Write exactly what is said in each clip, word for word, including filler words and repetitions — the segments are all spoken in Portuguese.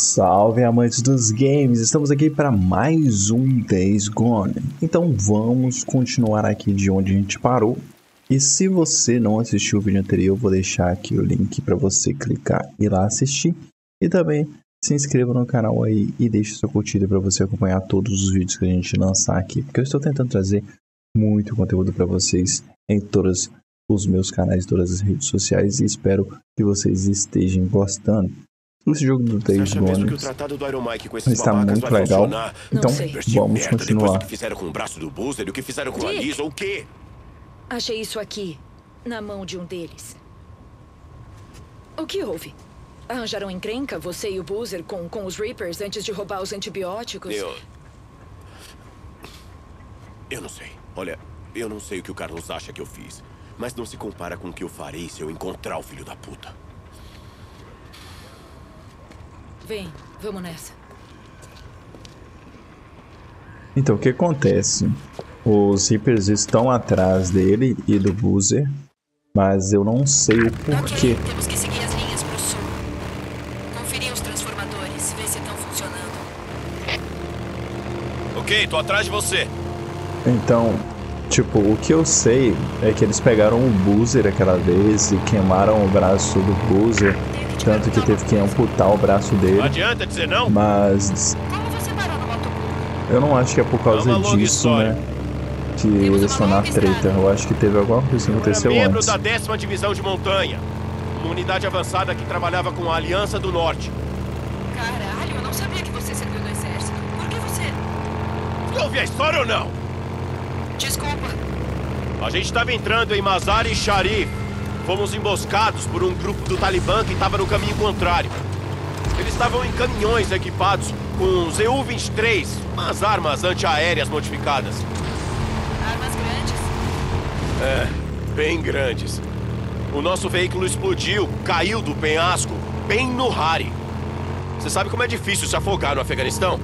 Salve, amantes dos games! Estamos aqui para mais um Days Gone. Então vamos continuar aqui de onde a gente parou. E se você não assistiu o vídeo anterior, eu vou deixar aqui o link para você clicar e ir lá assistir. E também se inscreva no canal aí e deixe sua curtida para você acompanhar todos os vídeos que a gente lançar aqui. Porque eu estou tentando trazer muito conteúdo para vocês em todos os meus canais, todas as redes sociais, e espero que vocês estejam gostando. Esse jogo do Days Gone está muito legal, então vamos continuar. Dick, achei isso aqui, na mão de um deles. O que houve? Arranjaram encrenca, você e o Boozer, com, com os Reapers antes de roubar os antibióticos? Eu... eu não sei. Olha, eu não sei o que o Carlos acha que eu fiz, mas não se compara com o que eu farei se eu encontrar o filho da puta. Vem, vamos nessa. Então, o que acontece? Os Reapers estão atrás dele e do Boozer, mas eu não sei o porquê. Okay, temos que seguir as linhas pro sul. Conferir os transformadores, ver se estão funcionando. Ok, tô atrás de você. Então, tipo, o que eu sei é que eles pegaram o Boozer aquela vez e queimaram o braço do Boozer. Tanto que teve que amputar o braço dele. Não adianta dizer não. Mas eu não acho que é por causa é disso, história. né? Que relacionar treta. Eu acho que teve alguma coisa que aconteceu antes. Membro da décima divisão de montanha, uma unidade avançada que trabalhava com a Aliança do Norte. Caralho, eu não sabia que você serviu no exército. Por que você... Você ouviu a história ou não? Desculpa. A gente estava entrando em Mazar-i-Sharif. Fomos emboscados por um grupo do Talibã que estava no caminho contrário. Eles estavam em caminhões equipados com Z U vinte e três, umas armas antiaéreas modificadas. Armas grandes? É, bem grandes. O nosso veículo explodiu, caiu do penhasco, bem no Hari. Você sabe como é difícil se afogar no Afeganistão?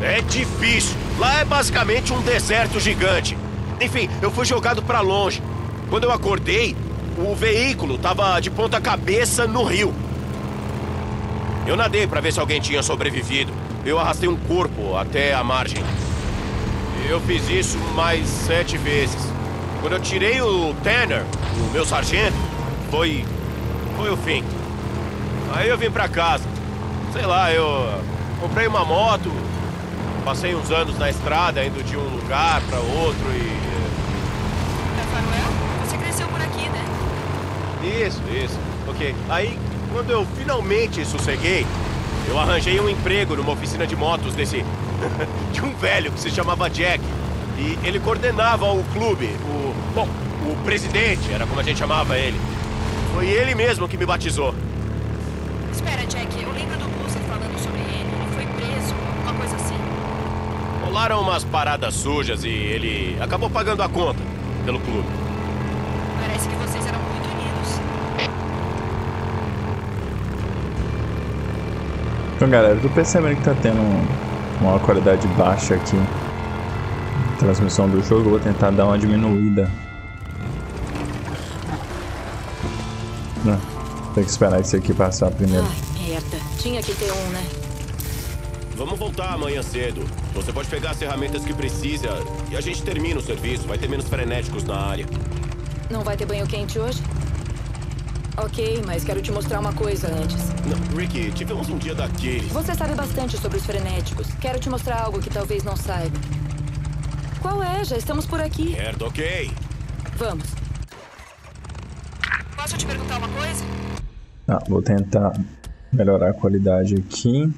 É difícil. Lá é basicamente um deserto gigante. Enfim, eu fui jogado pra longe. Quando eu acordei, o veículo tava de ponta cabeça no rio. Eu nadei pra ver se alguém tinha sobrevivido. Eu arrastei um corpo até a margem. Eu fiz isso mais sete vezes. Quando eu tirei o Tanner, o meu sargento, foi... foi o fim. Aí eu vim pra casa. Sei lá, eu comprei uma moto, passei uns anos na estrada, indo de um lugar pra outro e... Isso, isso. Ok. Aí, quando eu finalmente sosseguei, eu arranjei um emprego numa oficina de motos desse... de um velho que se chamava Jack. E ele coordenava o clube, o... Bom, o presidente, era como a gente chamava ele. Foi ele mesmo que me batizou. Espera, Jack. Eu lembro do Boozer falando sobre ele. Ele foi preso, alguma coisa assim. Rolaram umas paradas sujas e ele acabou pagando a conta pelo clube. Parece que vocês eram... Então, galera, eu tô percebendo que tá tendo uma qualidade baixa aqui na transmissão do jogo. Eu vou tentar dar uma diminuída. Não, tem que esperar isso aqui passar primeiro. Ai, merda. Tinha que ter um, né? Vamos voltar amanhã cedo. Você pode pegar as ferramentas que precisa e a gente termina o serviço. Vai ter menos frenéticos na área. Não vai ter banho quente hoje? Ok, mas quero te mostrar uma coisa antes. Não, Rikki, tivemos um dia daqueles. Você sabe bastante sobre os frenéticos. Quero te mostrar algo que talvez não saiba. Qual é? Já estamos por aqui. Certo, ok. Vamos. Posso te perguntar uma coisa? Ah, vou tentar melhorar a qualidade aqui.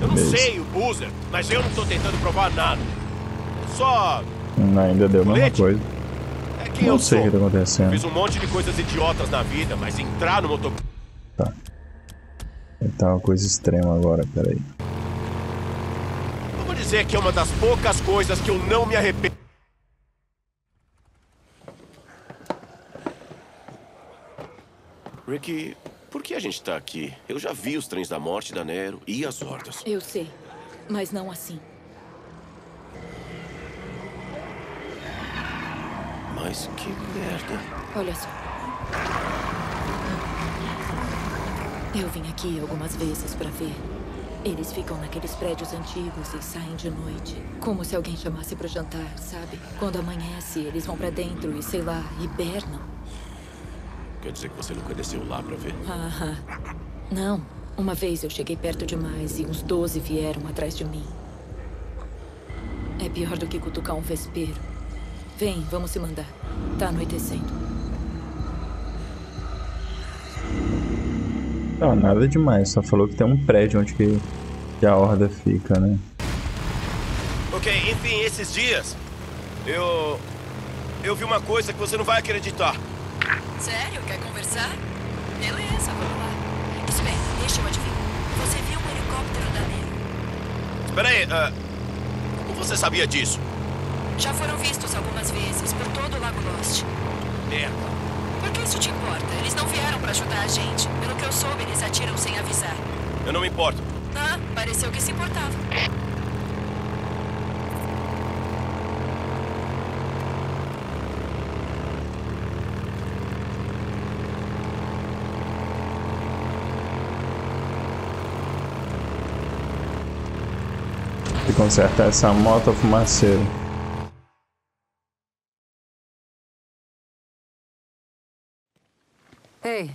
Eu não sei o Boozer, mas eu não tô tentando provar nada. Só... Não, ainda deu a mesma coisa. Quem não eu sei o que tá acontecendo. Fiz um monte de coisas idiotas na vida, mas entrar no motor... Tá. Tá uma coisa extrema agora, peraí. Vamos dizer que é uma das poucas coisas que eu não me arrependo. Rikki, por que a gente tá aqui? Eu já vi os trens da morte da Nero e as hordas. Eu sei, mas não assim. Mas que merda. Olha só. Eu vim aqui algumas vezes pra ver. Eles ficam naqueles prédios antigos e saem de noite. Como se alguém chamasse para o jantar, sabe? Quando amanhece, eles vão para dentro e, sei lá, hibernam. Quer dizer que você não conheceu lá para ver? Aham. Não. Uma vez eu cheguei perto demais e uns doze vieram atrás de mim. É pior do que cutucar um vespeiro. Vem, vamos se mandar. Tá anoitecendo. Não, nada demais. Só falou que tem um prédio onde que, que a horda fica, né? Ok, enfim, esses dias... Eu... Eu vi uma coisa que você não vai acreditar. Sério? Quer conversar? Beleza, vamos lá. Espera, deixa eu adivinhar. Você viu um helicóptero da Nero? Espera aí, uh, como você sabia disso? Já foram vistos algumas vezes por todo o Lago Lost. Merda. Por que isso te importa? Eles não vieram pra ajudar a gente. Pelo que eu soube, eles atiram sem avisar. Eu não me importo. Ah, pareceu que se importava. E consertar essa moto, fumaceiro. Ei,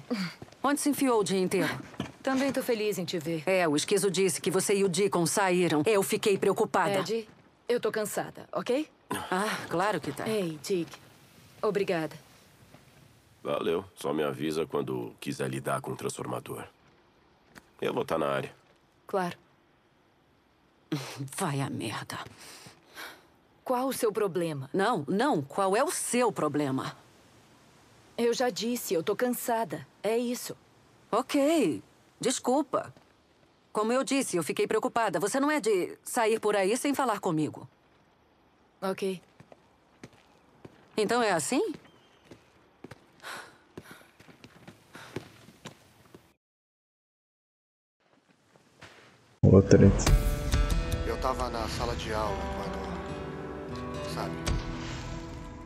onde se enfiou o dia inteiro? Também tô feliz em te ver. É, o Esquizo disse que você e o Deacon saíram. Eu fiquei preocupada. Eddie, eu tô cansada, ok? Ah, claro que tá. Ei, Dick, obrigada. Valeu, só me avisa quando quiser lidar com o transformador. Eu vou estar na área. Claro. Vai a merda. Qual o seu problema? Não, não, qual é o seu problema? Eu já disse, eu tô cansada. É isso. Ok. Desculpa. Como eu disse, eu fiquei preocupada. Você não é de sair por aí sem falar comigo. Ok. Então é assim? Outra. Eu tava na sala de aula quando... Sabe...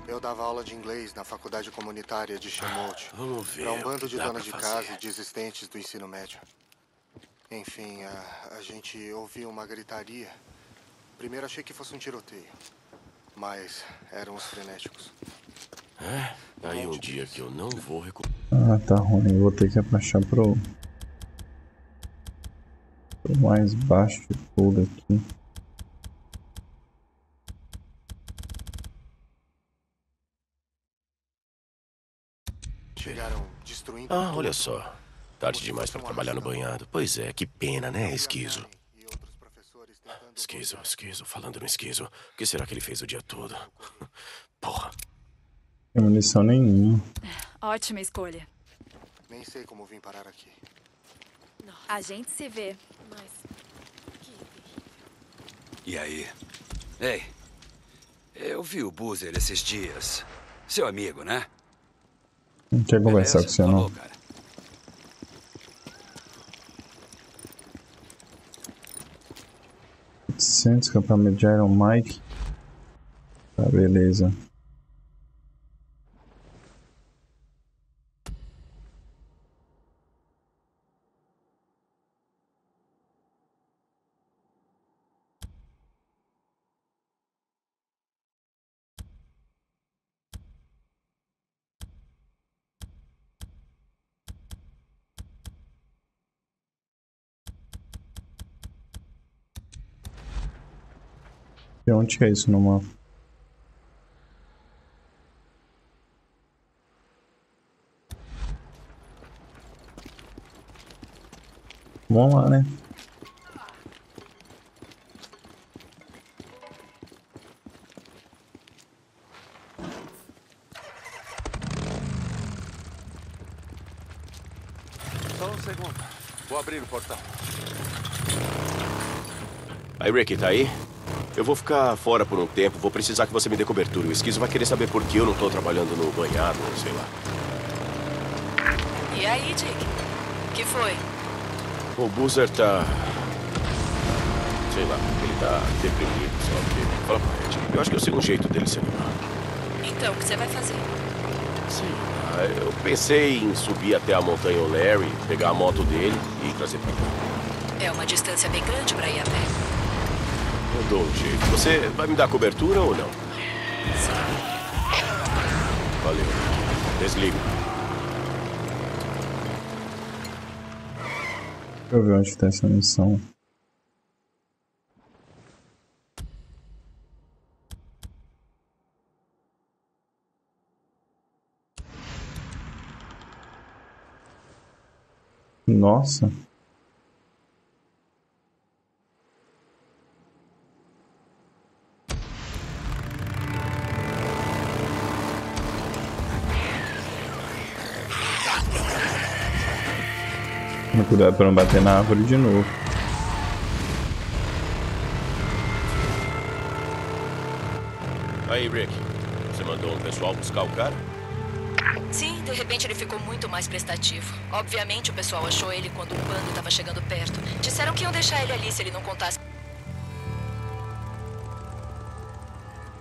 Eu dava aula de inglês na faculdade comunitária de Xamote, para um bando de donas de casa e desistentes do ensino médio. Enfim, a, a gente ouviu uma gritaria. Primeiro achei que fosse um tiroteio, mas eram os frenéticos. É, aí um dia que eu não vou recuperar. Ah, tá ruim, eu vou ter que abaixar pro... pro mais baixo de tudo aqui. Ah, olha só. Tarde demais pra trabalhar no banhado. Pois é, que pena, né, Esquizo? Esquizo, Esquizo, falando no Esquizo. O que será que ele fez o dia todo? Porra. Não tem munição nenhuma. Ótima escolha. Nem sei como vim parar aqui. A gente se vê, mas... E aí? Ei, eu vi o Boozer esses dias. Seu amigo, né? Não quer conversar com você, não. oitocentos, campamento de Iron Mike. Tá, beleza. E onde que é isso no mapa? Vamos lá, né? Só um segundo. Vou abrir o portal. Aí, Rikki, tá aí? Eu vou ficar fora por um tempo, vou precisar que você me dê cobertura. O Esquizo vai querer saber por que eu não tô trabalhando no banhado, ou sei lá. E aí, Dick? O que foi? O Boozer tá... Sei lá, ele tá deprimido, sei lá o que. Fala pra ele, eu acho que eu sei um jeito dele se animar. Então, o que você vai fazer? Sim, eu pensei em subir até a montanha O'Leary, pegar a moto dele e trazer pra cá. É uma distância bem grande para ir a pé. Eu dou um jeito. Você vai me dar cobertura ou não? Sim. Valeu. Desligo. Deixa eu ver onde está essa missão. Nossa. Cuidado para não bater na árvore de novo. Aí, Rick, você mandou um pessoal buscar o cara? Sim, de repente ele ficou muito mais prestativo. Obviamente o pessoal achou ele quando o bando estava chegando perto. Disseram que iam deixar ele ali se ele não contasse.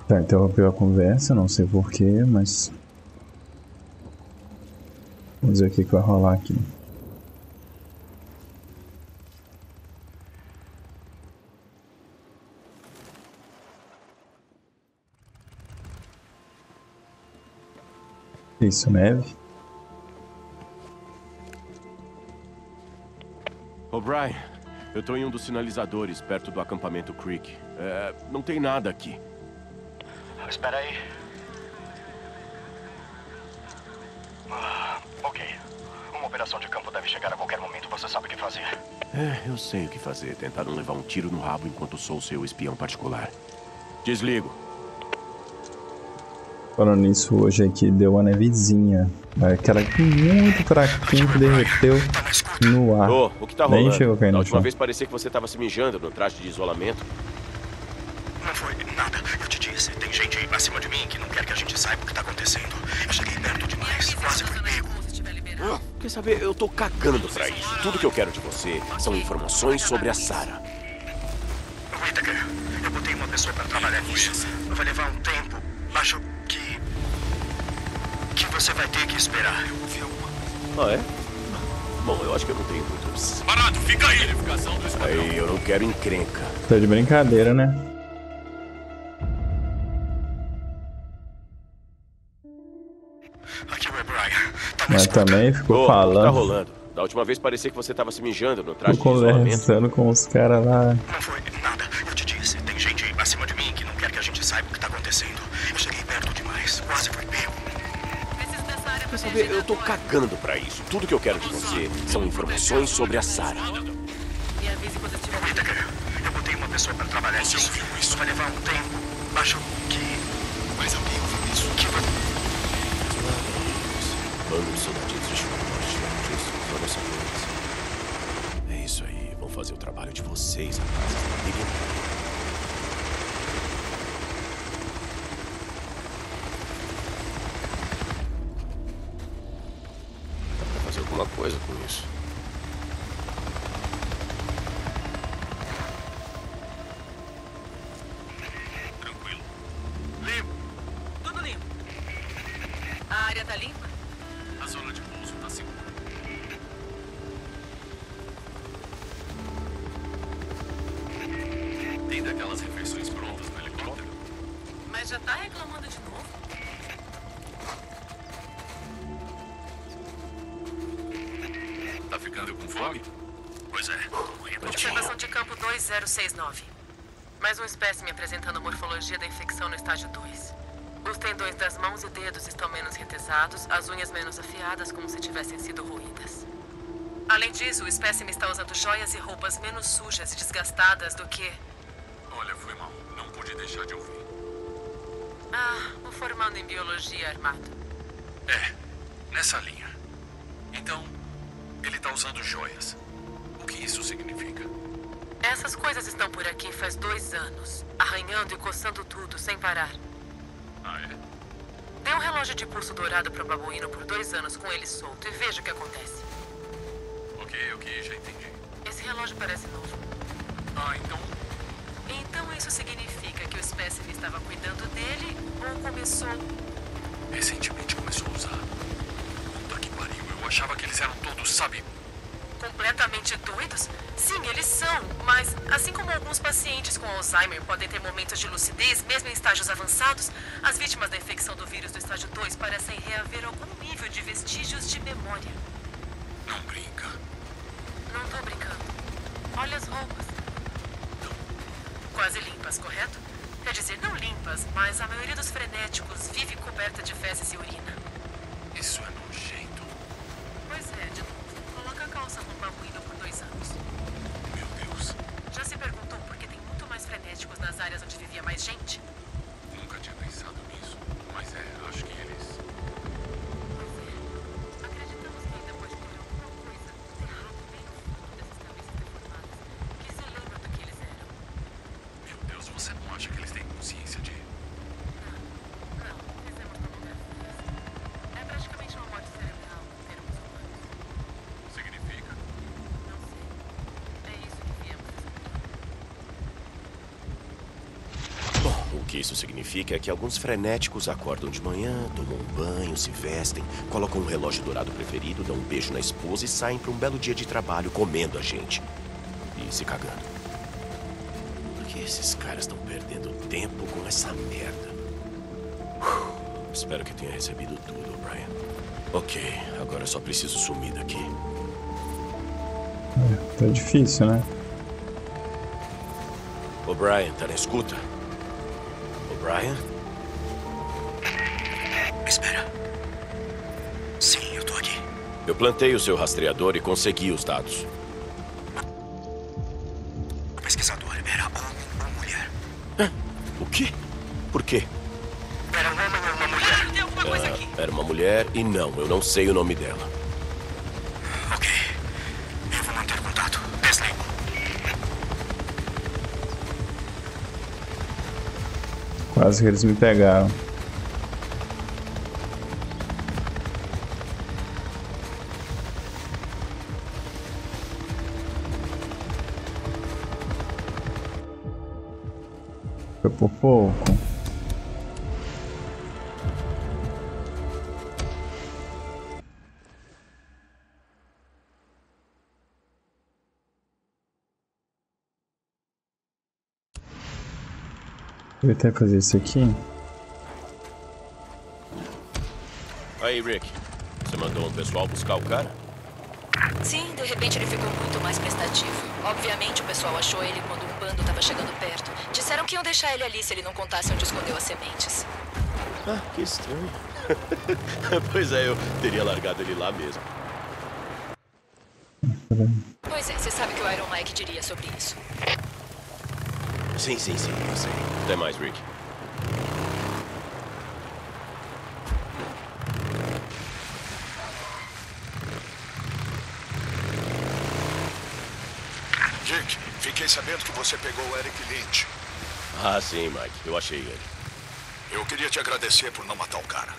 Tá, interrompeu a conversa, não sei porquê, mas... vamos ver o que que vai rolar aqui. Isso, neve. O'Brien, eu tô em um dos sinalizadores perto do acampamento Creek. É, não tem nada aqui. Espera aí. Ah, ok. Uma operação de campo deve chegar a qualquer momento. Você sabe o que fazer. É, eu sei o que fazer. Tentaram levar um tiro no rabo enquanto sou seu espião particular. Desligo. Falando nisso, hoje aqui deu uma nevezinha. Aquela muito fraquinha que derreteu no ar. Ô, o que tá rolando? Nem chegou caindo. Da última vez parecia que você tava se mijando no traje de isolamento. Não foi nada. Eu te disse, tem gente acima de mim que não quer que a gente saiba o que tá acontecendo. Eu cheguei perto demais, quase fui pego. Ah, quer saber? Eu tô cagando pra isso. Tudo que eu quero de você são informações sobre a Sarah. Whittaker, eu botei uma pessoa pra trabalhar nisso. Vai levar um tempo. Acho que... que você vai ter que esperar. Eu ouvi alguma coisa. Ah, é? Bom, eu acho que eu não tenho muito opção. Parado, fica aí! Aí, eu não quero encrenca. Tá de brincadeira, né? Aqui é o O'Brien. Mas também ficou oh, falando. Tá rolando. Da última vez parecia que você tava se mijando no traje de isolamento. Conversando com os caras lá. Não foi nada. Eu te disse, tem gente acima de mim que não quer que a gente saiba o que tá acontecendo. Quase foi pego. Quer saber? Eu tô cagando pra isso. Tudo que eu quero de você são informações sobre a Sarah. Whittaker, eu botei uma pessoa pra trabalhar nisso. Você ouviu isso? Vai levar um tempo. Acho que... mas alguém ouviu isso? Que... bando de soldadinhos de Chicago. É isso aí. Vão fazer o trabalho de vocês, rapazes. Coisa com isso. Tranquilo. Limpo. Tudo limpo. A área tá limpa? A zona de pouso tá segura. Tem daquelas refeições prontas no helicóptero? Mas já tá reclamando de novo? Com fome? Pois é. Observação de campo dois zero seis nove. Mais um espécime apresentando morfologia da infecção no estágio dois. Os tendões das mãos e dedos estão menos retesados, as unhas menos afiadas, como se tivessem sido roídas. Além disso, o espécime está usando joias e roupas menos sujas e desgastadas do que... Olha, foi mal. Não pude deixar de ouvir. Ah, o formando em biologia armado. É, nessa linha. Então... ele tá usando joias. O que isso significa? Essas coisas estão por aqui faz dois anos. Arranhando e coçando tudo, sem parar. Ah, é? Dê um relógio de pulso dourado pro babuíno por dois anos com ele solto e veja o que acontece. Ok, ok, já entendi. Esse relógio parece novo. Ah, então? Então isso significa que o espécime estava cuidando dele ou começou... recentemente começou a usar. Achava que eles eram todos, sabe? Completamente doidos? Sim, eles são, mas assim como alguns pacientes com Alzheimer podem ter momentos de lucidez, mesmo em estágios avançados, as vítimas da infecção do vírus do estágio dois parecem reaver algum nível de vestígios de memória. Não brinca. Não tô brincando. Olha as roupas. Quase limpas, correto? Quer dizer, não limpas, mas a maioria dos frenéticos vive coberta de fezes e urina. Isso é nojento. Pois é, de novo. Coloca a calça no babuíno por dois anos. Meu Deus. Já se perguntou por que tem muito mais frenéticos nas áreas onde vivia mais gente? Nunca tinha pensado nisso, mas é, acho que eles... O que isso significa é que alguns frenéticos acordam de manhã, tomam um banho, se vestem, colocam um relógio dourado preferido, dão um beijo na esposa e saem para um belo dia de trabalho comendo a gente. E se cagando. Por que esses caras estão perdendo tempo com essa merda? Uf, espero que tenha recebido tudo, O'Brien. Ok, agora só preciso sumir daqui. É, tá difícil, né? O'Brien, tá na escuta? O'Brien? Espera. Sim, eu tô aqui. Eu plantei o seu rastreador e consegui os dados. O pesquisador era uma mulher. Hã? O quê? Por quê? Era um homem ou uma mulher? Tem alguma coisa aqui. Era uma mulher e não, eu não sei o nome dela. Ok. Eu vou manter contato. Desligo. Quase que eles me pegaram. Foi por pouco. Vou até fazer isso aqui. Aí, Rick. Você mandou um pessoal buscar o cara? Sim, de repente ele ficou muito mais prestativo. Obviamente o pessoal achou ele quando o bando estava chegando perto. Disseram que iam deixar ele ali se ele não contasse onde escondeu as sementes. Ah, que estranho. Pois é, eu teria largado ele lá mesmo. Pois é, você sabe o que o Iron Mike diria sobre isso. Sim, sim, sim, eu sei. Até mais, Rick. Dick, fiquei sabendo que você pegou o Eric Lynch. Ah, sim, Mike. Eu achei ele. Eu queria te agradecer por não matar o cara.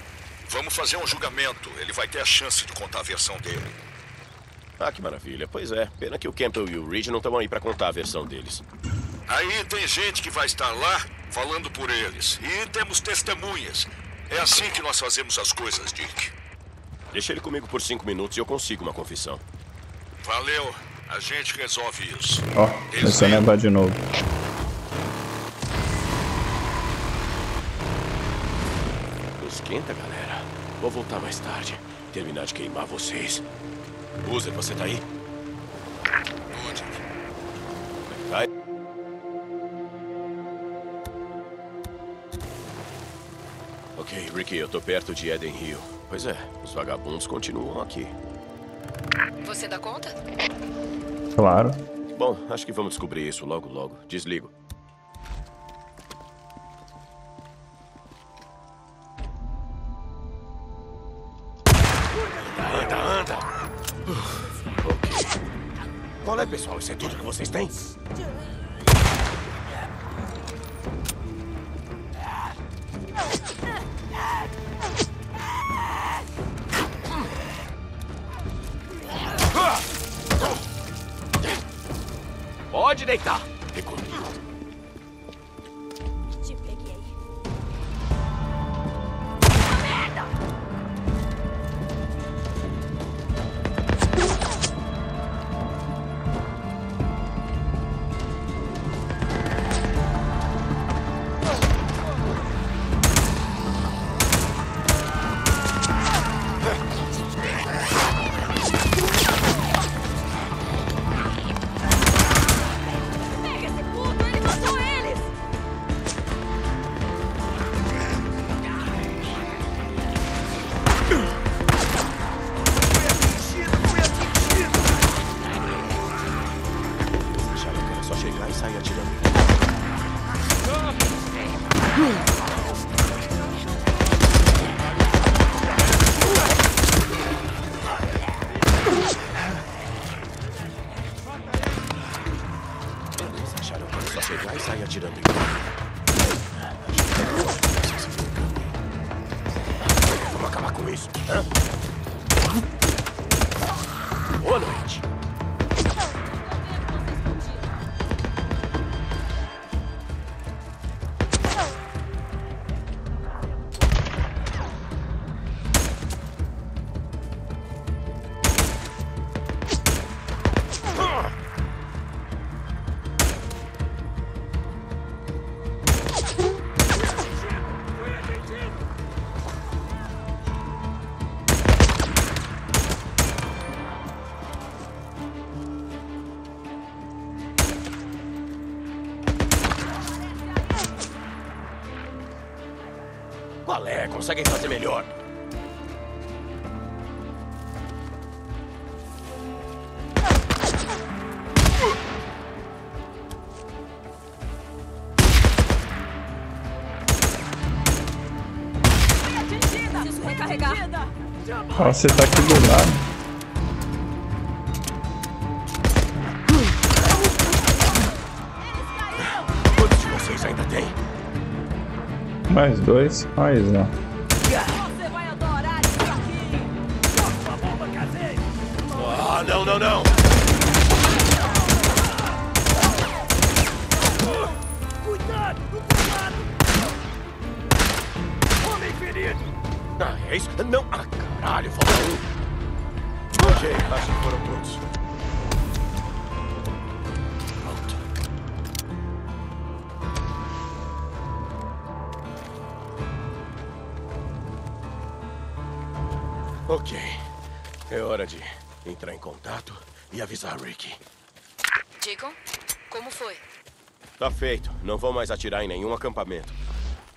Vamos fazer um julgamento. Ele vai ter a chance de contar a versão dele. Ah, que maravilha. Pois é. Pena que o Campbell e o Reed não estão aí pra contar a versão deles. Aí tem gente que vai estar lá falando por eles. E temos testemunhas. É assim que nós fazemos as coisas, Dick. Deixa ele comigo por cinco minutos e eu consigo uma confissão. Valeu. A gente resolve isso. Ó, oh, só lembrar de novo. Não esquenta, galera. Vou voltar mais tarde. Terminar de queimar vocês. Boozer, você tá aí? Ok, Rikki, eu tô perto de Eden Hill. Pois é, os vagabundos continuam aqui. Você dá conta? Claro. Bom, acho que vamos descobrir isso logo logo. Desligo. Anda, anda, anda. Ok. Qual é, pessoal? Isso é tudo que vocês têm? Pode deitar. Recolhido. Te peguei. Merda! chegar e sair atirando. Eles acharam que era só chegar e sair atirando. Vamos acabar com isso, hã? Boa noite. Conseguem fazer melhor. Ah, você tá aqui do lado. Quantos de vocês ainda tem? Mais dois, mais não. Não, não, não! Cuidado! Cuidado! Homem ferido! Ah, é isso? Não! Ah, caralho! Falou! Ok, acho que foram todos. Pronto. Ok. É hora de... entrar em contato e avisar Rikki. Deacon, como foi? Tá feito. Não vão mais atirar em nenhum acampamento.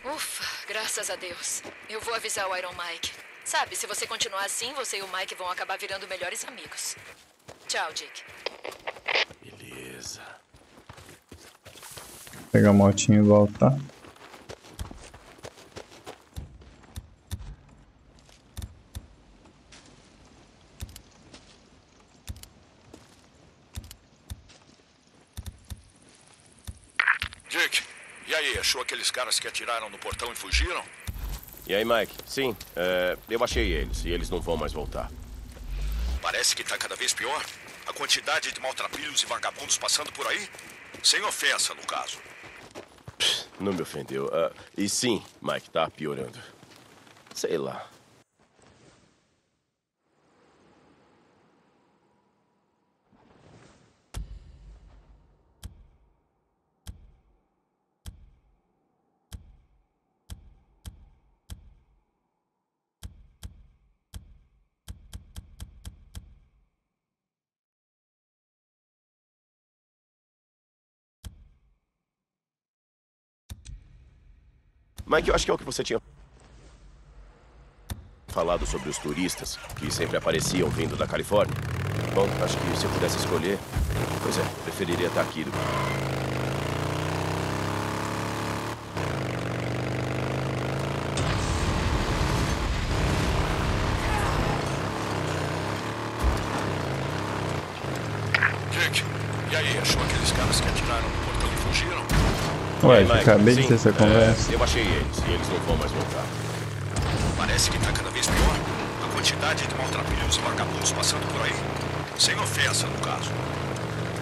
Ufa, graças a Deus. Eu vou avisar o Iron Mike. Sabe, se você continuar assim, você e o Mike vão acabar virando melhores amigos. Tchau, Dick. Beleza. Vou pegar a motinha e voltar. Achou aqueles caras que atiraram no portão e fugiram? E aí, Mike? Sim, é, eu achei eles e eles não vão mais voltar. Parece que tá cada vez pior. A quantidade de maltrapilhos e vagabundos passando por aí? Sem ofensa, no caso. Pss, não me ofendeu. Uh, e sim, Mike, tá piorando. Sei lá. Mike, eu acho que é o que você tinha falado sobre os turistas que sempre apareciam vindo da Califórnia. Bom, acho que se eu pudesse escolher, pois é, preferiria estar aqui do que... Jake, e aí, achou aqueles caras que atiraram no portão e fugiram? Ué, acabei de ter essa conversa. É, eu achei eles e eles não vão mais voltar. Parece que tá cada vez pior. A quantidade de maltrapilhos e vagabundos passando por aí. Sem ofensa, no caso.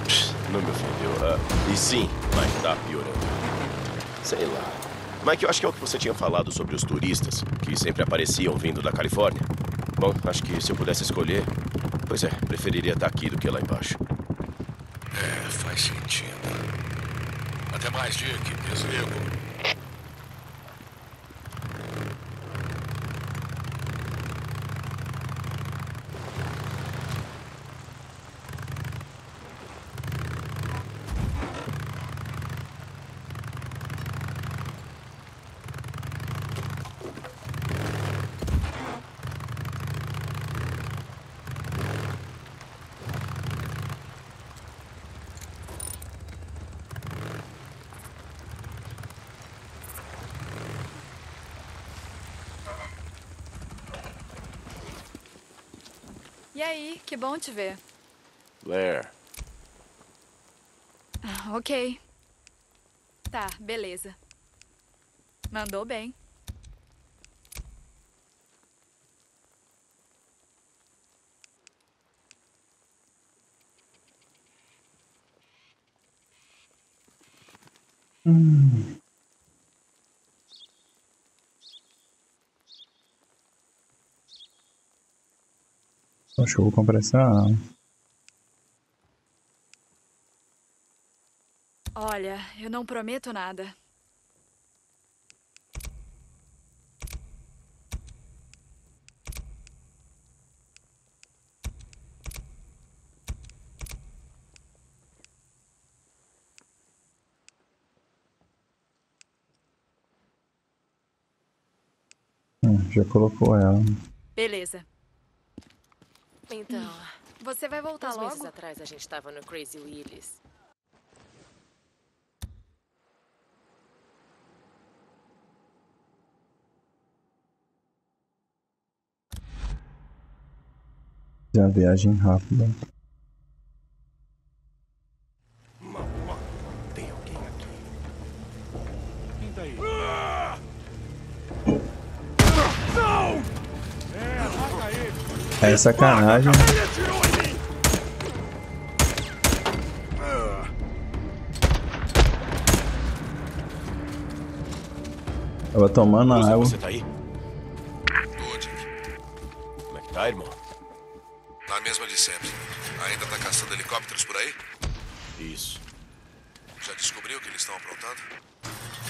Pss, não me ofendeu. Uh, e sim, mas tá piorando. Sei lá. Mike, eu acho que é o que você tinha falado sobre os turistas que sempre apareciam vindo da Califórnia. Bom, acho que se eu pudesse escolher, pois é, preferiria estar aqui do que lá embaixo. É, faz sentido. Até mais, Dick. Desligo. E aí, que bom te ver. Blair. Ah, ok. Tá, beleza. Mandou bem. Hum. Acho que eu vou comprar essa. Olha, eu não prometo nada. Já colocou ela. Beleza. Então, você vai voltar logo? Uns meses atrás a gente estava no Crazy Willie's. Já viagem rápida. É sacanagem. Tava tomando a água. Você tá aí? Tô, Jack. Como é que tá, irmão? Na mesma de sempre. Ainda tá caçando helicópteros por aí? Isso. Já descobriu o que eles estão aprontando?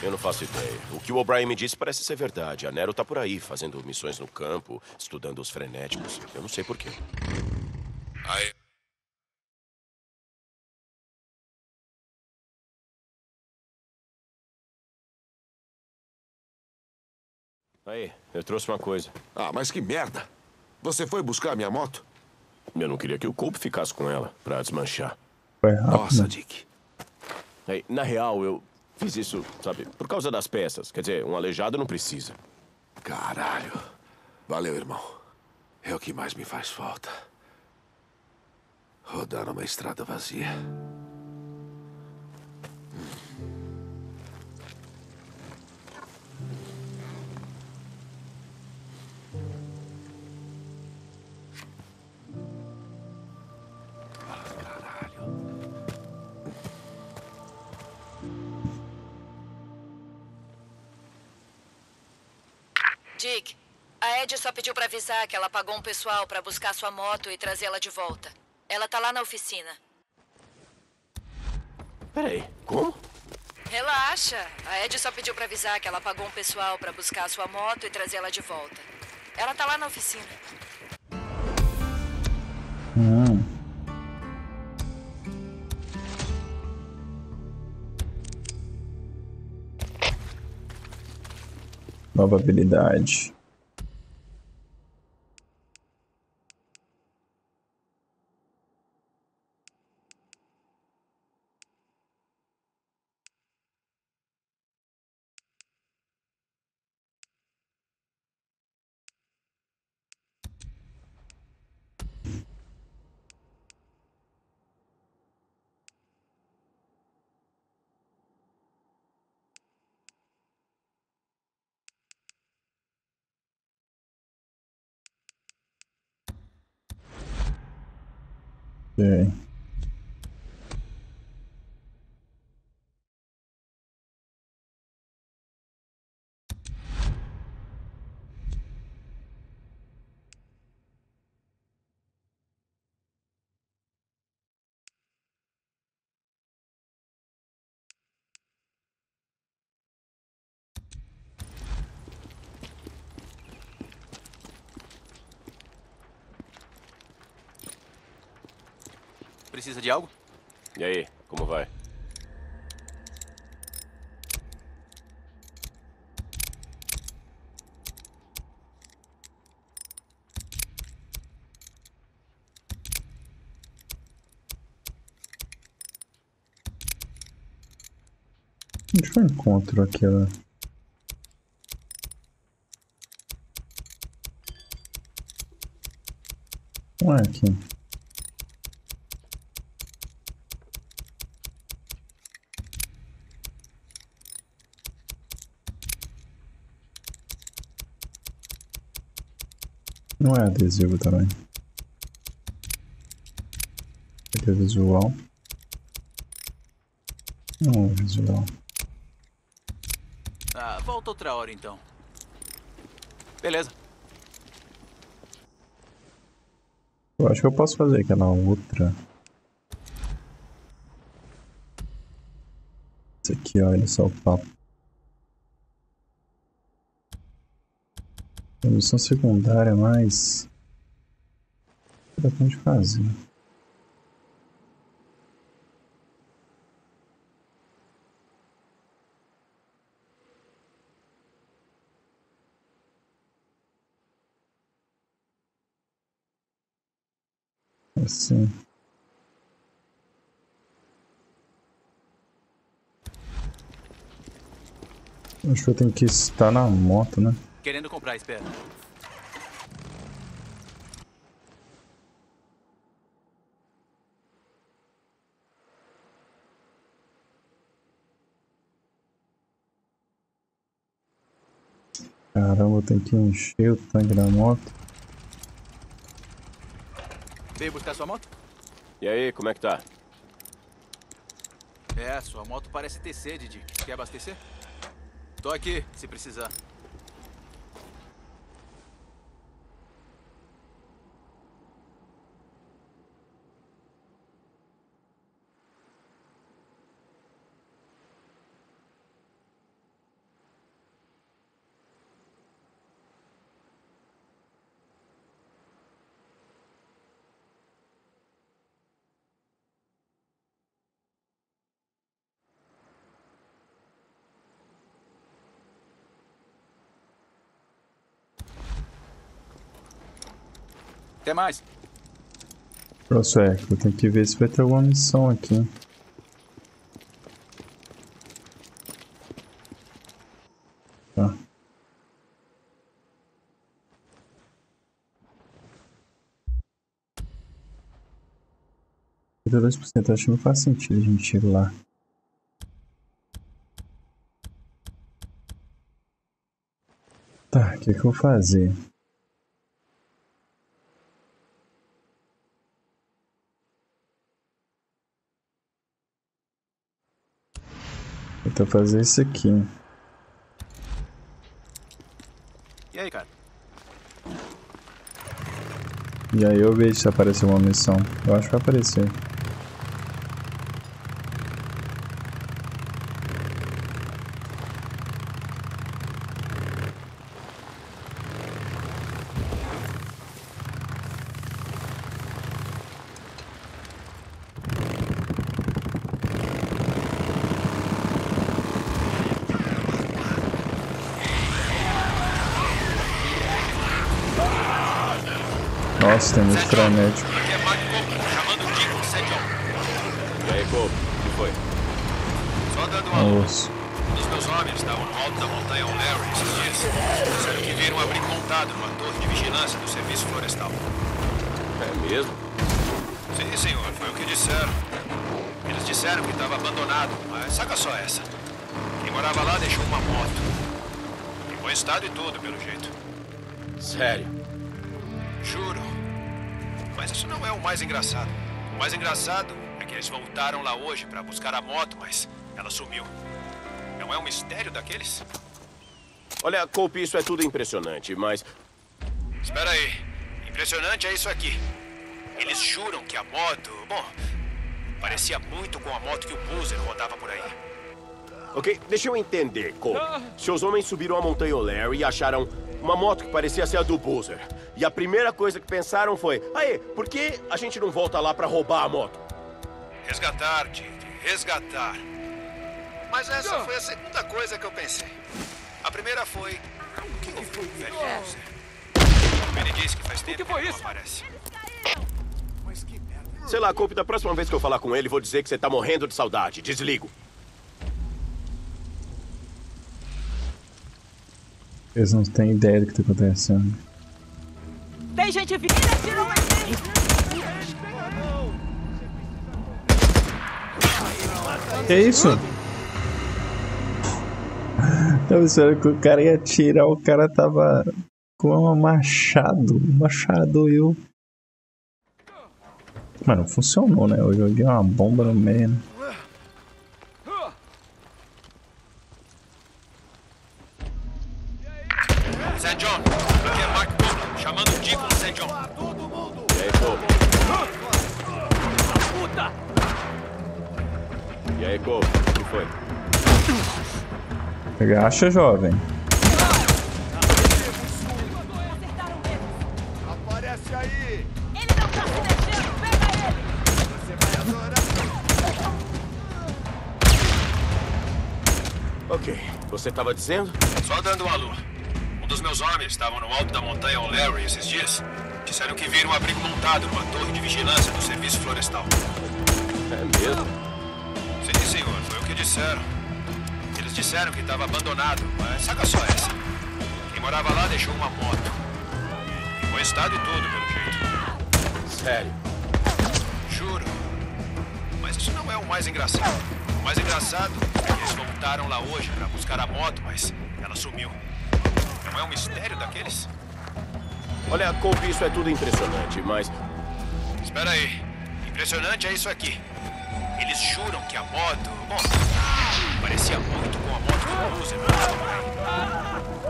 Eu não faço ideia. O que o O'Brien me disse parece ser verdade. A Nero tá por aí, fazendo missões no campo, estudando os frenéticos. Eu não sei por quê. Aí. Aí, eu trouxe uma coisa. Ah, mas que merda! Você foi buscar minha moto? Eu não queria que o Colpe ficasse com ela, pra desmanchar. Nossa, Dick. Aí, na real, eu... Fiz isso, sabe, por causa das peças. Quer dizer, um aleijado não precisa. Caralho. Valeu, irmão. É o que mais me faz falta. Rodar numa estrada vazia. Dick, a Eddie só pediu pra avisar que ela pagou um pessoal pra buscar sua moto e trazê-la de volta. Ela tá lá na oficina. Peraí, como? Relaxa. A Eddie só pediu pra avisar que ela pagou um pessoal pra buscar sua moto e trazê-la de volta. Ela tá lá na oficina. Hum. Nova habilidade. Okay. Precisa de algo? E aí, como vai? Deixa eu encontrar aquela... Não é aqui. Não é adesivo também. Aqui é visual. Não é visual. Ah, volta outra hora então. Beleza. Eu acho que eu posso fazer aquela outra. Esse aqui, olha só o papo. Missão secundária, mas... dá pra gente fazer. Assim. Acho que eu tenho que estar na moto, né? Querendo comprar, espera. Caramba, eu tenho que encher o tanque da moto. Veio buscar sua moto? E aí, como é que tá? É, sua moto parece ter sede, Didi. Quer abastecer? Tô aqui, se precisar. Até mais. Nossa, é, eu tenho que ver se vai ter alguma missão aqui. Tá. trinta e dois por cento, acho que não faz sentido a gente ir lá. Tá, o que é que eu vou fazer? Vou fazer isso aqui. E aí, cara? E aí eu vejo se apareceu uma missão. Eu acho que vai aparecer. Nossa, tem muito frenético. Aqui é Mark Popo, chamando o Dinko sete um. E aí, Popo, o que foi? Só dando uma luz. Um dos meus homens estavam no alto da montanha O'Leary esses dias. Disseram que viram um abrigo montado numa torre de vigilância do serviço florestal. É mesmo? Sim, senhor, foi o que disseram. Eles disseram que estava abandonado, mas saca só essa. Quem morava lá deixou uma moto. Em bom estado e tudo, pelo jeito. Sério? Juro. Mas isso não é o mais engraçado. O mais engraçado é que eles voltaram lá hoje para buscar a moto, mas ela sumiu. Não é um mistério daqueles? Olha, Colpe, isso é tudo impressionante, mas... Espera aí. Impressionante é isso aqui. Eles juram que a moto... Bom, parecia muito com a moto que o Boozer rodava por aí. Ok, deixa eu entender, Colpe. Seus homens subiram a montanha O'Leary e acharam... uma moto que parecia ser a do Boozer. E a primeira coisa que pensaram foi... Aê, por que a gente não volta lá pra roubar a moto? Resgatar, Dick. Resgatar. Mas essa foi a segunda coisa que eu pensei. A primeira foi... O que foi o velho Boozer? Ele disse que faz tempo que, que foi isso? Não aparece. Mas que merda. Sei lá, Colpe, da próxima vez que eu falar com ele, vou dizer que você tá morrendo de saudade. Desligo. Eles não têm ideia do que tá acontecendo. Tem gente vindo e atirou aqui! Que isso? Tava esperando que o cara ia atirar, o cara tava com um machado, um machado e eu... Mano, funcionou, né? Eu joguei uma bomba no meio, né? Acha, jovem. Aparece aí. Ele não tá se deixando, pega ele. Você vai adorar. Ok, você tava dizendo? Só dando um alô. Um dos meus homens estavam no alto da montanha O'Leary esses dias. Disseram que viram um abrigo montado numa torre de vigilância do serviço florestal. É mesmo? Sim, senhor, foi o que disseram. Disseram que estava abandonado, mas saca só essa. Quem morava lá deixou uma moto. Em bom estado e tudo, pelo jeito. Sério? Juro. Mas isso não é o mais engraçado. O mais engraçado é que eles voltaram lá hoje para buscar a moto, mas ela sumiu. Não é um mistério daqueles? Olha, Colpe, isso é tudo impressionante, mas... Espera aí. Impressionante é isso aqui. Eles juram que a moto... Bom... Parecia muito com a moto do Boozer.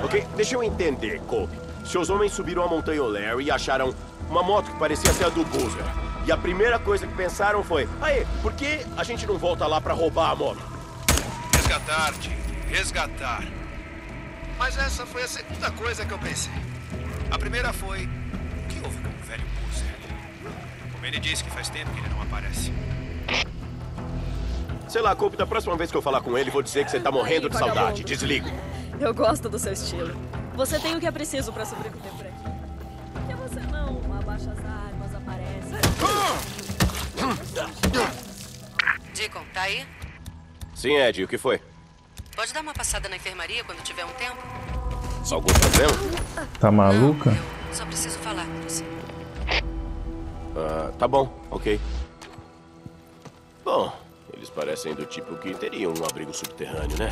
Ok, deixa eu entender, Colpe. Seus homens subiram a montanha O'Leary e acharam uma moto que parecia ser a do Boozer. E a primeira coisa que pensaram foi... Aê, por que a gente não volta lá pra roubar a moto? Resgatar, Dick. Resgatar. Mas essa foi a segunda coisa que eu pensei. A primeira foi... O que houve com o velho Boozer? Como ele disse que faz tempo que ele não aparece. Sei lá, Colpe, da próxima vez que eu falar com ele, vou dizer que você tá morrendo de saudade. Desligo. Eu gosto do seu estilo. Você tem o que é preciso pra sobreviver por aqui. Por que você não abaixa as armas, aparece... Deacon, tá aí? Sim, Eddie, o que foi? Pode dar uma passada na enfermaria quando tiver um tempo? Só algum problema? Tá maluca? Não, eu só preciso falar com você. Ah, tá bom, ok. Bom... Eles parecem do tipo que teriam um abrigo subterrâneo, né?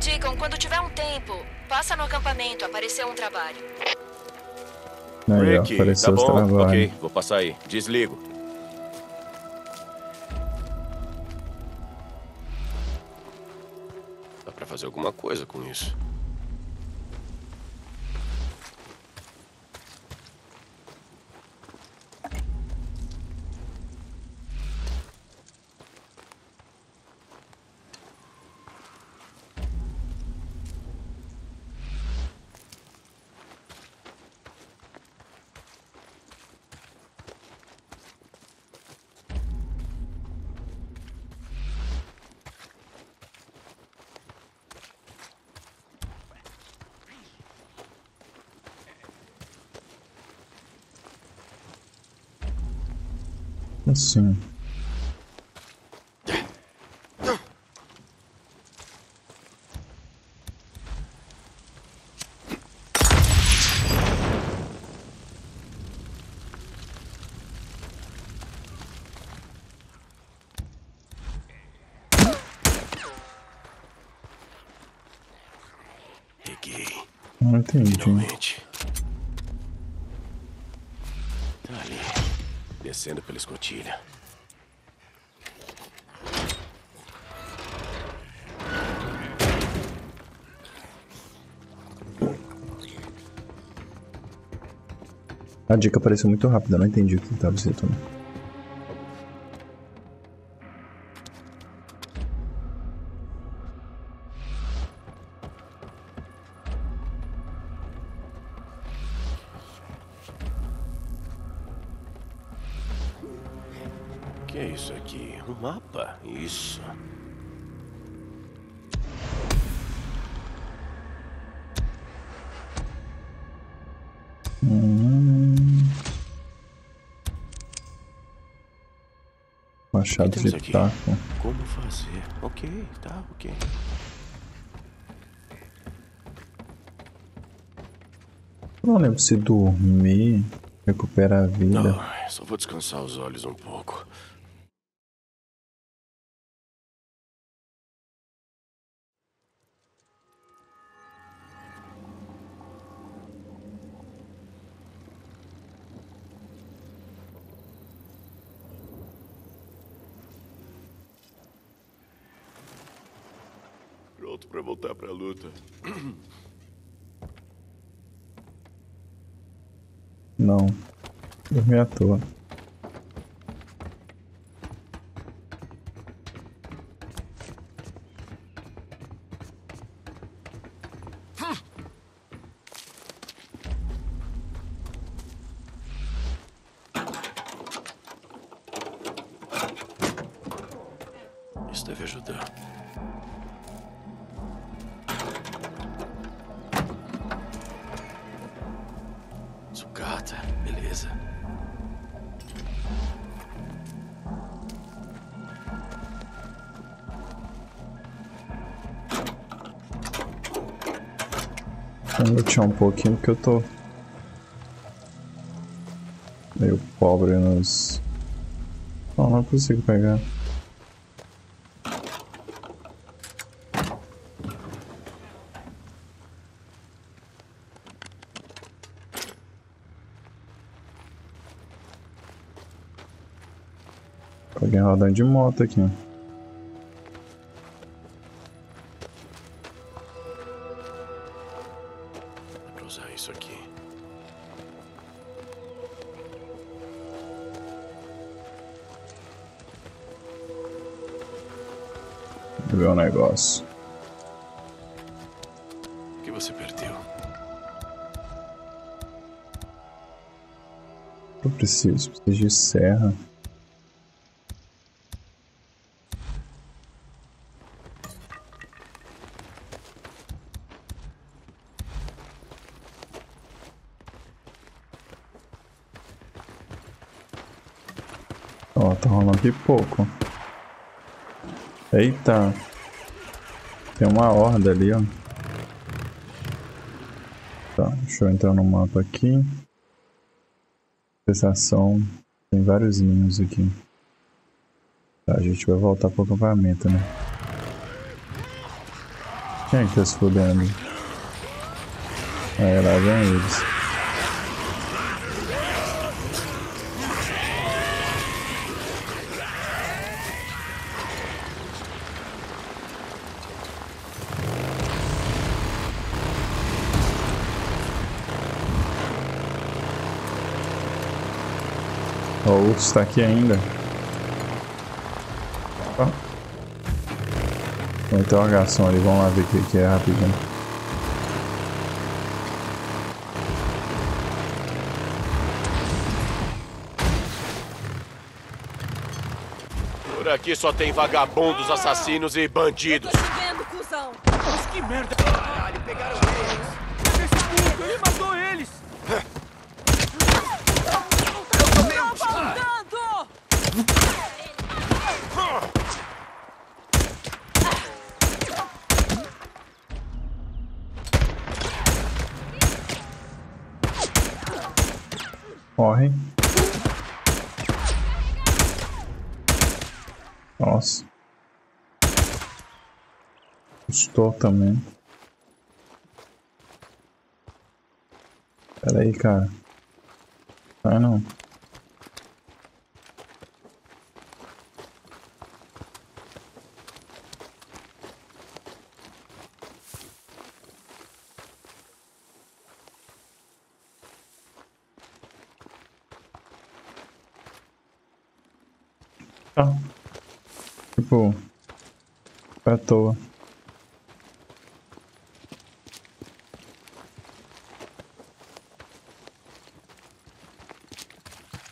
Deacon, quando tiver um tempo, passa no acampamento, apareceu um trabalho. Aí, ó, apareceu tá bom, trabalho. Ok, vou passar aí. Desligo. Dá pra fazer alguma coisa com isso. Sim. Peguei. Não entendi. Finalmente. Descendo pela escotilha. A dica apareceu muito rápida, eu não entendi o que estava escrito. Isso. Hum. Machado de taco. Como fazer? Ok, tá, ok. Não lembro se dormir recupera a vida. Não, só vou descansar os olhos um pouco. Pronto para voltar para a luta. Não, dormi à toa. Isso deve ajudar. Beleza. Vou lutear um pouquinho porque eu tô meio pobre nos... Não, não consigo pegar. Alguém rodando de moto aqui. Dá pra usar isso aqui. Deixa eu ver o negócio. O que você perdeu? Eu preciso, preciso de serra. Ó, tá rolando pipoco. Eita. Tem uma horda ali, ó. Tá, deixa eu entrar no mapa aqui. Compensação. Tem vários ninhos aqui. Tá, a gente vai voltar pro acampamento, né? Quem é que tá se fudendo? Aí lá vem eles. O outro está aqui ainda. Opa. Tem uma interrogação ali, vamos lá ver o que, que é rapidinho. Por aqui só tem vagabundos, assassinos e bandidos. Eu tô te vendo, cuzão. Mas que merda! Caralho, pegaram eles! Esse puto, ele matou eles! Corre. Nossa. Estou também. Pera aí, cara. Ah, não. Ah, tipo, foi à toa.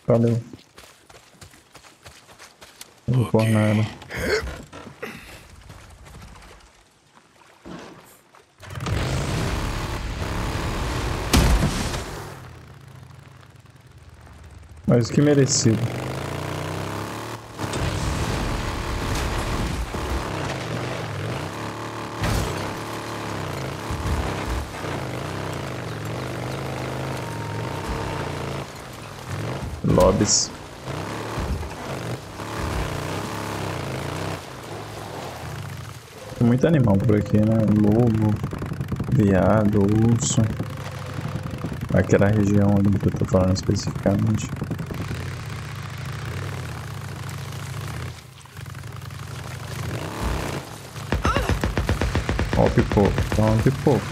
Valeu. Não vou pôr nada. Mas que merecido. mobs. Tem muito animal por aqui, né? Lobo, veado, urso. Aquela região ali que eu tô falando especificamente. Ó o pipoco, ó o pipoco.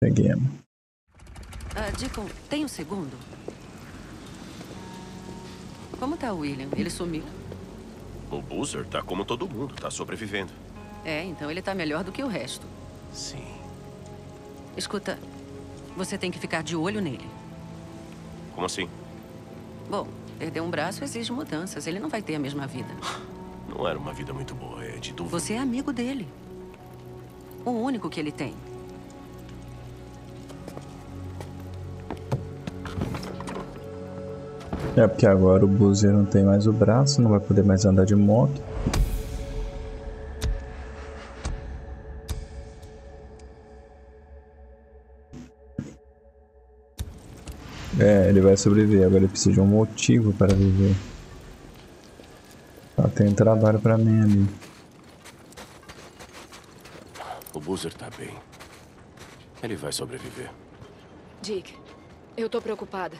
Peguei. Ah, Deacon, tem um segundo? Como tá o William? Ele sumiu? O Boozer tá como todo mundo, tá sobrevivendo. É, então ele tá melhor do que o resto. Sim. Escuta, você tem que ficar de olho nele. Como assim? Bom, perder um braço exige mudanças, ele não vai ter a mesma vida. Não era uma vida muito boa, é de dúvida. Você é amigo dele. O único que ele tem. É porque agora o Boozer não tem mais o braço, não vai poder mais andar de moto. É, ele vai sobreviver, agora ele precisa de um motivo para viver. Tá, tem trabalho pra mim ali. O Boozer tá bem. Ele vai sobreviver. Dick, eu tô preocupada.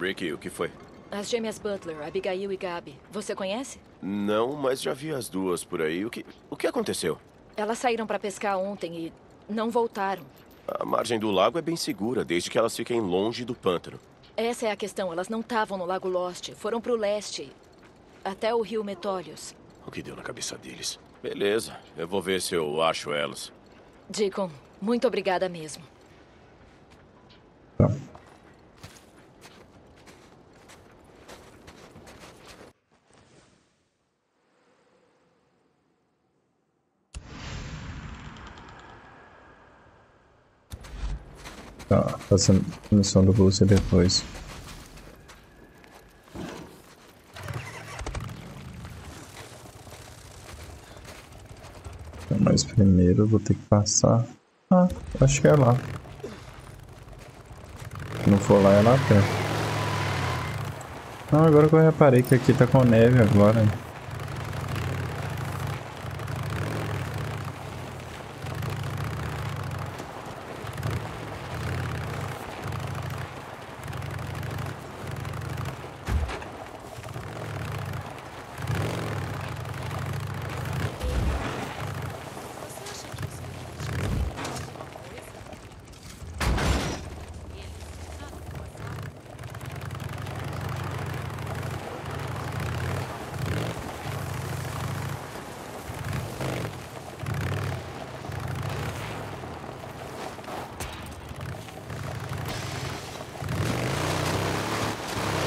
Rikki, o que foi? As gêmeas Butler, Abigail e Gabi. Você conhece? Não, mas já vi as duas por aí. O que, o que aconteceu? Elas saíram para pescar ontem e não voltaram. A margem do lago é bem segura, desde que elas fiquem longe do pântano. Essa é a questão. Elas não estavam no lago Lost. Foram pro leste, até o rio Metolius. O que deu na cabeça deles? Beleza, eu vou ver se eu acho elas. Deacon, muito obrigada mesmo. Tá. Tá, faça a missão do Bolsa depois. Então, mas primeiro eu vou ter que passar. Ah, acho que é lá. Se não for lá, é lá perto. Não, agora que eu reparei que aqui tá com neve agora.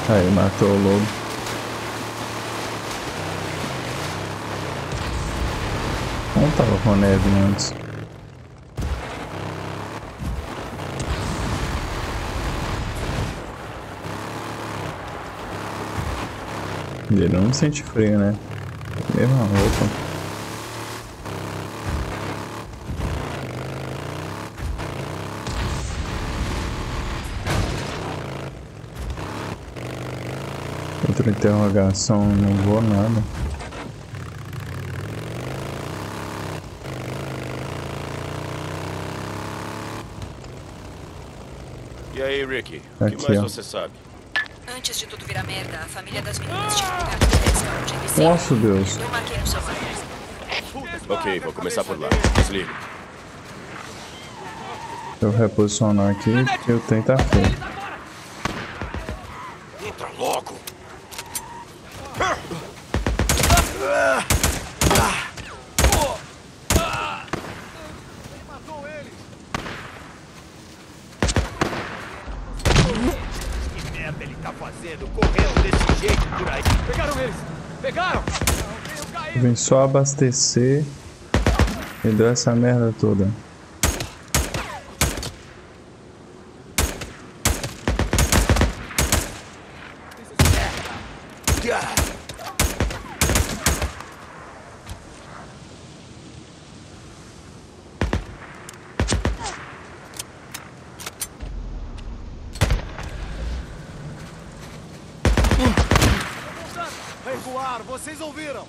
Aí, matou o lobo. Não tava com neve antes. Ele não sente frio, né? Mesma roupa. Outra interrogação, não vou nada. E aí, Rikki? O que mais ó. Você sabe? Antes de tudo virar merda, a família das meninas tinha ficado de Deus. Nossa, Deus. Ok, vou começar por lá. Desliga. Eu reposicionar aqui que eu tenho tá feio. Vem só abastecer e deu essa merda toda. disparar, vocês ouviram?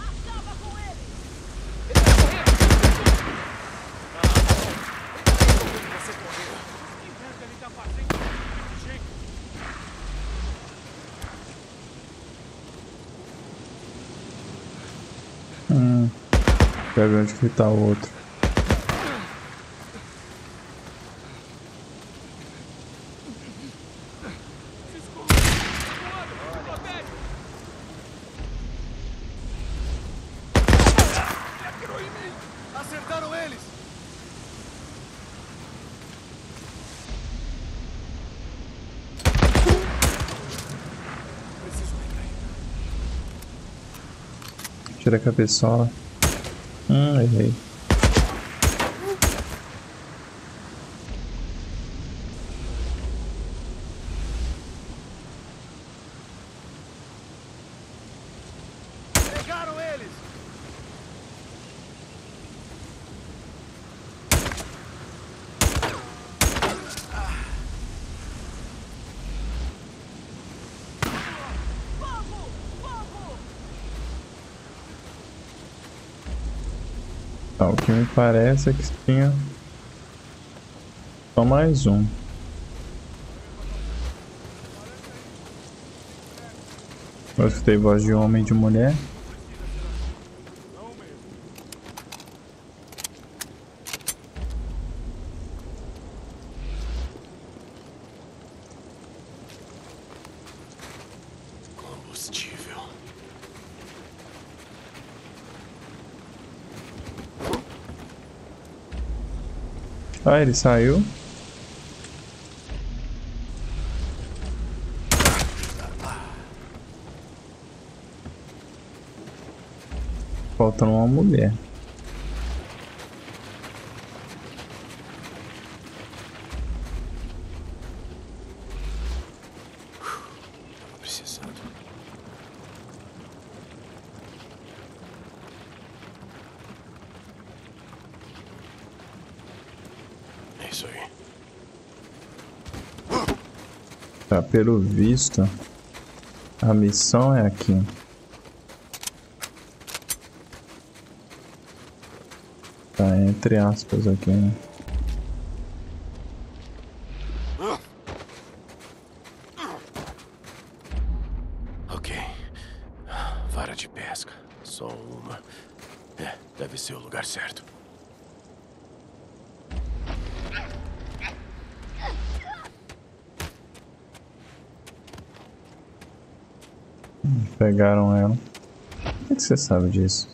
Acaba com ele! Ah, não! Vocês morreram! Que merda ele tá fazendo com esse jeito? Hum. Quero ver onde que tá o outro. Tira a cabeçola. Hum, errei. Pegaram eles. O que me parece é que tinha só mais um. Eu escutei voz de homem e de mulher. Ah, ele saiu. Falta uma mulher. Tava precisando. Isso aí. Tá, pelo visto, a missão é aqui. Tá, entre aspas aqui, né? Ok. Vara de pesca. Só uma. É, deve ser o lugar certo. Pegaram ela. Como é que você sabe disso?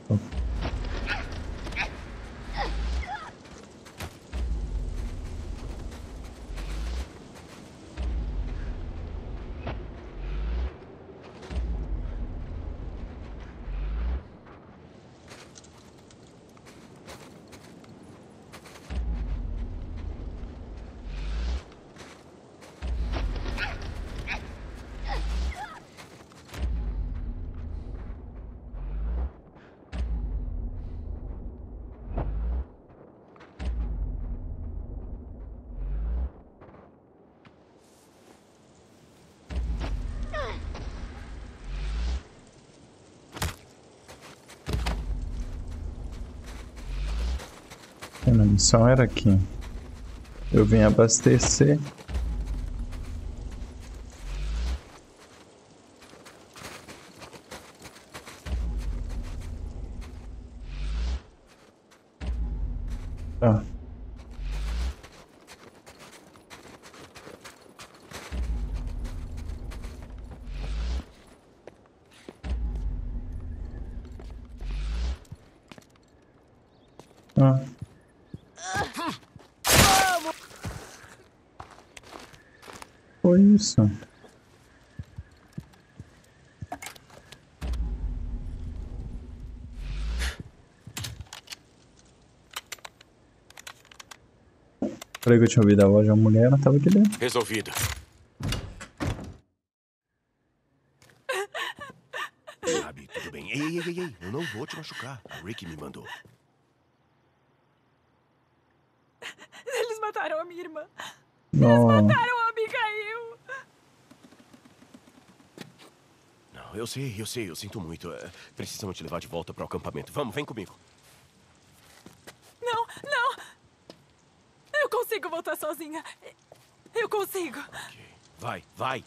A missão era aqui. Eu vim abastecer. Tá. Ah. Foi isso. Peraí que eu tinha ouvido a voz de uma mulher, ela tava aqui dentro. Resolvido. Gabi, tudo bem? Ei, ei, ei, ei, eu não vou te machucar. A Rikki me mandou. Eles mataram a minha irmã. Não. Eles mataram a Abigail. Não, eu sei, eu sei, eu sinto muito. Precisamos te levar de volta para o acampamento. Vamos, vem comigo. Não, não. Eu consigo voltar sozinha. Eu consigo. Okay. Vai, vai.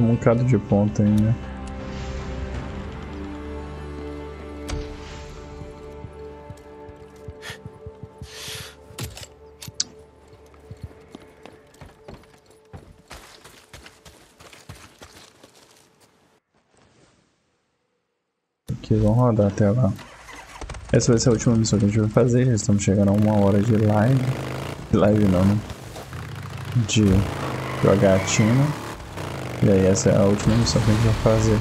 Um bocado de ponta ainda. Ok, vamos rodar até lá. Essa vai ser a última missão que a gente vai fazer. Já estamos chegando a uma hora de live. De live não, né? De jogatina. E aí, essa é a última missão que a gente vai fazer.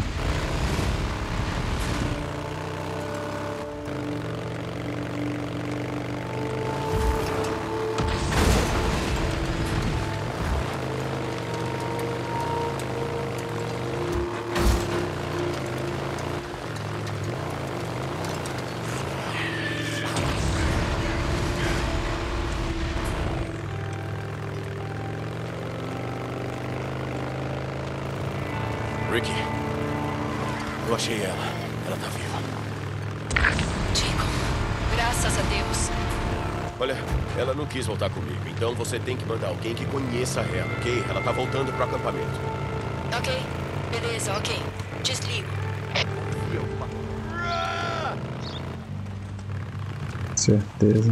Rikki, eu achei ela. Ela tá viva. Dinko, graças a Deus. Olha, ela não quis voltar comigo, então você tem que mandar alguém que conheça ela, ok? Ela tá voltando pro acampamento. Ok, beleza, ok. Desligo. Meu pai. Certeza.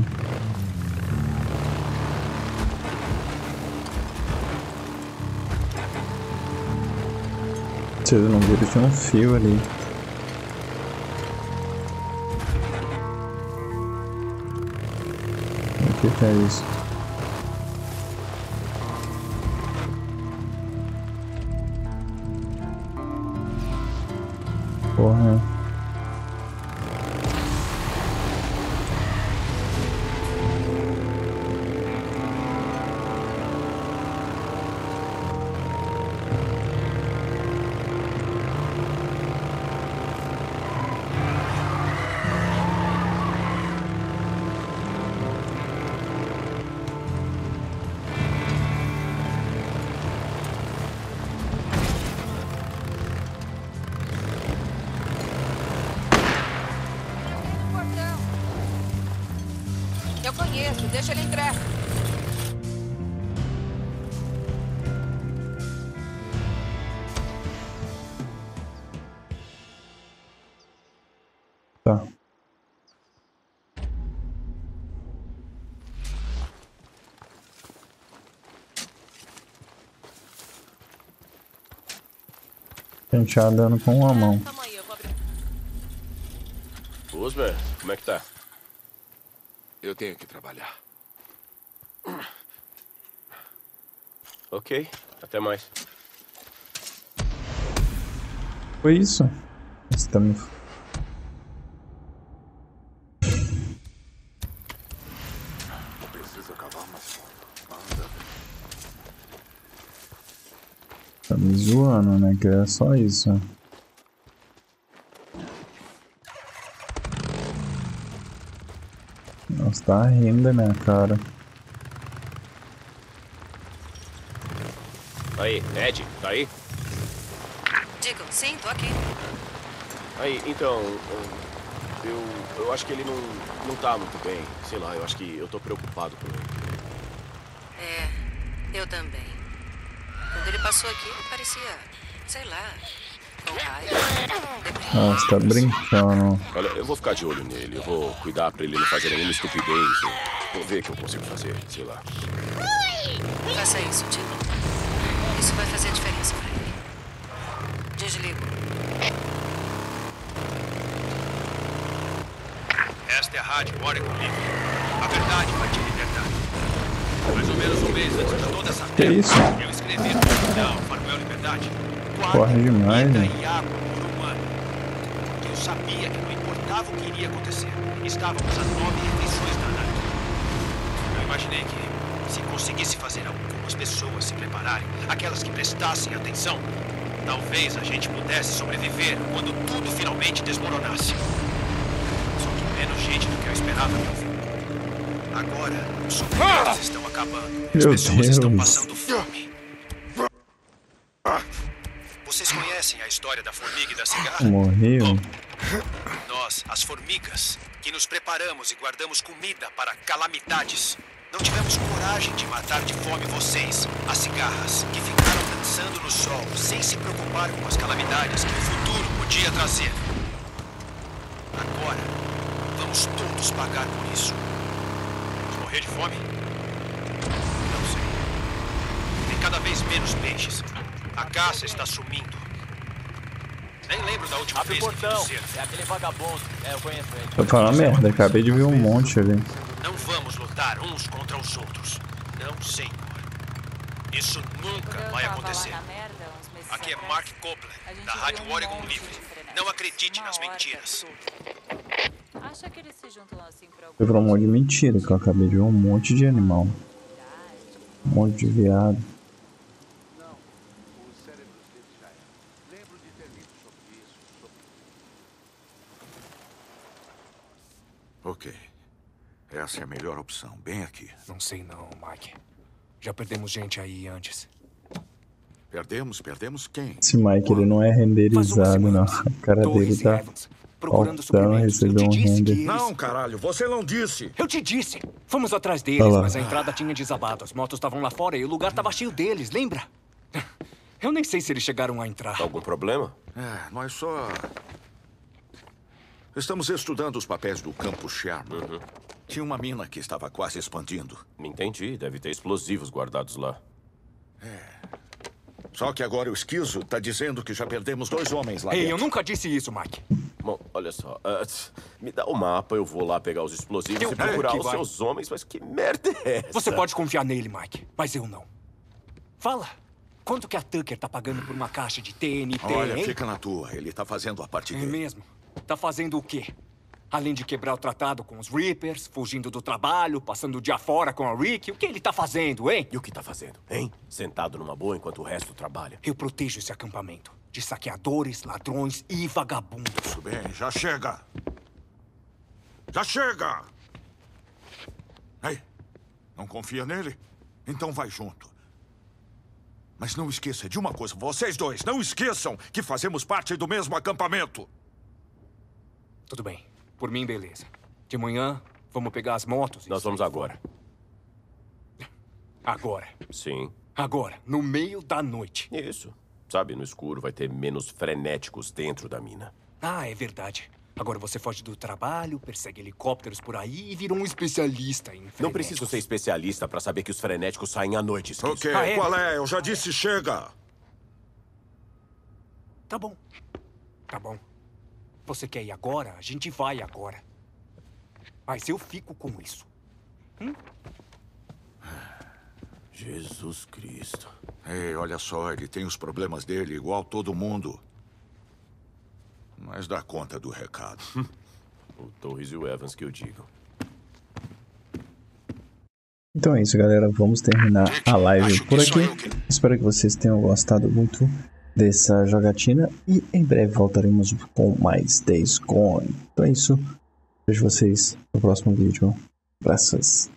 Eu não vi, tinha um fio ali. O que que é isso? Porra. Deixa ele entrar. Tá. Gente, andando com uma mão. Boozer, como é que tá? Eu tenho que trabalhar. Ok, até mais. Foi isso? Estamos... Preciso acabar mais fundo. Tá me zoando, né? Que é só isso. Nossa, tá rindo da minha cara. Aí, Eddie, tá aí? Digo, sim, tô aqui. Aí, então, eu, eu acho que ele não, não tá muito bem. Sei lá, eu acho que eu tô preocupado com ele. É, eu também. Quando ele passou aqui, parecia, sei lá, com raiva. Nossa, tá brincando. Olha, eu vou ficar de olho nele. Eu vou cuidar pra ele não fazer nenhuma estupidez. Vou ver o que eu consigo fazer, sei lá. Faça isso, Digo. Isso vai fazer diferença pra ele. Desligo. Esta é a rádio, ore comigo. A verdade vai te libertar. Mais ou menos um mês antes de toda essa merda, que isso? Eu escrevi no final, Farmel Liberdade. Corre demais, né? Eu sabia que não importava o que iria acontecer. Estávamos a nove refeições da anarquia. Eu imaginei que se conseguisse fazer algo, as pessoas se prepararem, aquelas que prestassem atenção, talvez a gente pudesse sobreviver quando tudo finalmente desmoronasse. gente do que eu esperava. Agora, os suprimentos estão acabando. As pessoas estão passando fome. Vocês conhecem a história da formiga e da cigarra? Morreu. Oh. Nós, as formigas, que nos preparamos e guardamos comida para calamidades. Não tivemos coragem de matar de fome vocês, as cigarras, que ficaram dançando no sol, sem se preocupar com as calamidades que o futuro podia trazer. Agora, vamos todos pagar por isso. Morrer de fome? Não sei. Tem cada vez menos peixes. A caça está sumindo. Nem lembro da última vez que fizeram. É aquele vagabundo. É, eu conheço ele. Tô falando merda, acabei de ver um monte ali. Não vamos lutar uns contra os outros. Não, senhor. Isso nunca vai acontecer. Aqui é Mark Popo, da Rádio Oregon Livre. Não acredite nas mentiras. Foi pra um monte de mentira que eu acabei de ver um monte de animal. Um monte de viado. Ok. Essa é a melhor opção, bem aqui. Não sei não, Mike. Já perdemos gente aí antes. Perdemos, perdemos quem? Esse Mike, ele não é renderizado, não. A cara dele tá altão, recebeu um render. Não, caralho, você não disse. Eu te disse. Fomos atrás deles, ah, mas a entrada tinha desabado. As motos estavam lá fora e o lugar tava cheio deles, lembra? Eu nem sei se eles chegaram a entrar. Algum problema? É, nós só... Estamos estudando os papéis do Campo Sherman. Uhum. Tinha uma mina que estava quase expandindo. Entendi, deve ter explosivos guardados lá. É... Só que agora o Esquizo tá dizendo que já perdemos dois homens lá. Ei, dentro. Eu nunca disse isso, Mike. Bom, olha só. Uh, me dá o mapa, eu vou lá pegar os explosivos eu e procurar os vai. seus homens. Mas que merda é essa? Você pode confiar nele, Mike, mas eu não. Fala. Quanto que a Tucker tá pagando por uma caixa de T N T, Olha, hein? Fica na tua. Ele tá fazendo a parte dele. É mesmo? Tá fazendo o quê? Além de quebrar o tratado com os Reapers, fugindo do trabalho, passando o dia fora com a Rikki, o que ele tá fazendo, hein? E o que tá fazendo, hein? Sentado numa boa enquanto o resto trabalha. Eu protejo esse acampamento de saqueadores, ladrões e vagabundos. Isso bem, já chega! Já chega! Ei, não confia nele? Então vai junto. Mas não esqueça de uma coisa, vocês dois, não esqueçam que fazemos parte do mesmo acampamento. Tudo bem. Por mim, beleza. De manhã, vamos pegar as motos e... Nós vamos agora. Agora? Sim. Agora, no meio da noite. Isso. Sabe, no escuro vai ter menos frenéticos dentro da mina. Ah, é verdade. Agora você foge do trabalho, persegue helicópteros por aí e vira um especialista em frenéticos. Não preciso ser especialista pra saber que os frenéticos saem à noite, esquece. Ok, ah, é? Qual é? Eu já disse chega! Tá bom. Tá bom. Você quer ir agora? A gente vai agora. Mas eu fico com isso. Hum? Jesus Cristo. Ei, olha só, ele tem os problemas dele igual todo mundo. Mas dá conta do recado. O Torres e o Evans que eu digo. Então é isso, galera. Vamos terminar a live por aqui. Espero que vocês tenham gostado muito dessa jogatina e em breve voltaremos com mais Days Gone. Então é isso, vejo vocês no próximo vídeo, abraços.